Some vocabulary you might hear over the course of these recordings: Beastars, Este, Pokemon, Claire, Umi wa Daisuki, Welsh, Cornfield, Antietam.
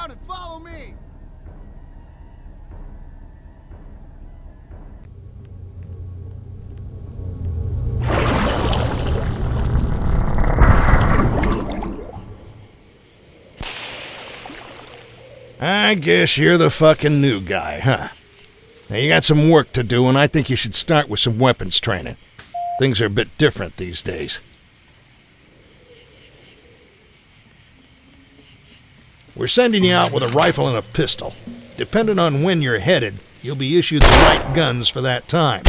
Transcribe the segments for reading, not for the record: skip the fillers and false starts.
down and follow me! I guess you're the fucking new guy, huh? Now you got some work to do, and I think you should start with some weapons training. Things are a bit different these days. We're sending you out with a rifle and a pistol. Depending on when you're headed, you'll be issued the right guns for that time.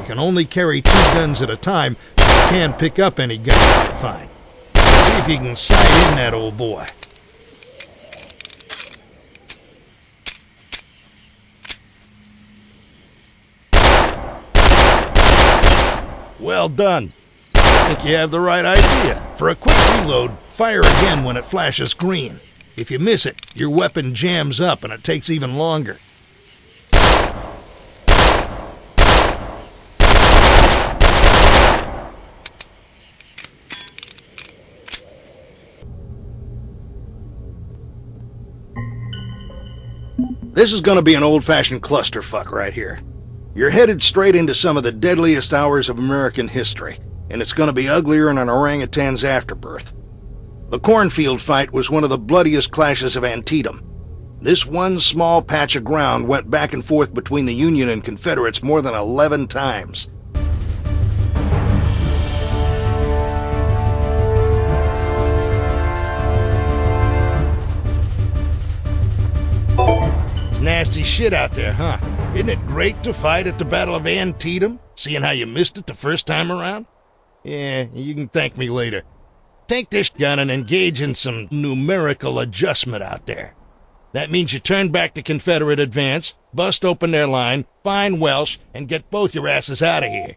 You can only carry 2 guns at a time, but you can pick up any gun you can find. See if you can sight in that old boy. Well done. I think you have the right idea. For a quick reload, fire again when it flashes green. If you miss it, your weapon jams up and it takes even longer. This is going to be an old-fashioned clusterfuck right here. You're headed straight into some of the deadliest hours of American history, and it's going to be uglier than an orangutan's afterbirth. The Cornfield fight was one of the bloodiest clashes of Antietam. This one small patch of ground went back and forth between the Union and Confederates more than 11 times. It's nasty shit out there, huh? Isn't it great to fight at the Battle of Antietam, seeing how you missed it the first time around? Yeah, you can thank me later. Take this gun and engage in some numerical adjustment out there. That means you turn back the Confederate advance, bust open their line, find Welsh, and get both your asses out of here.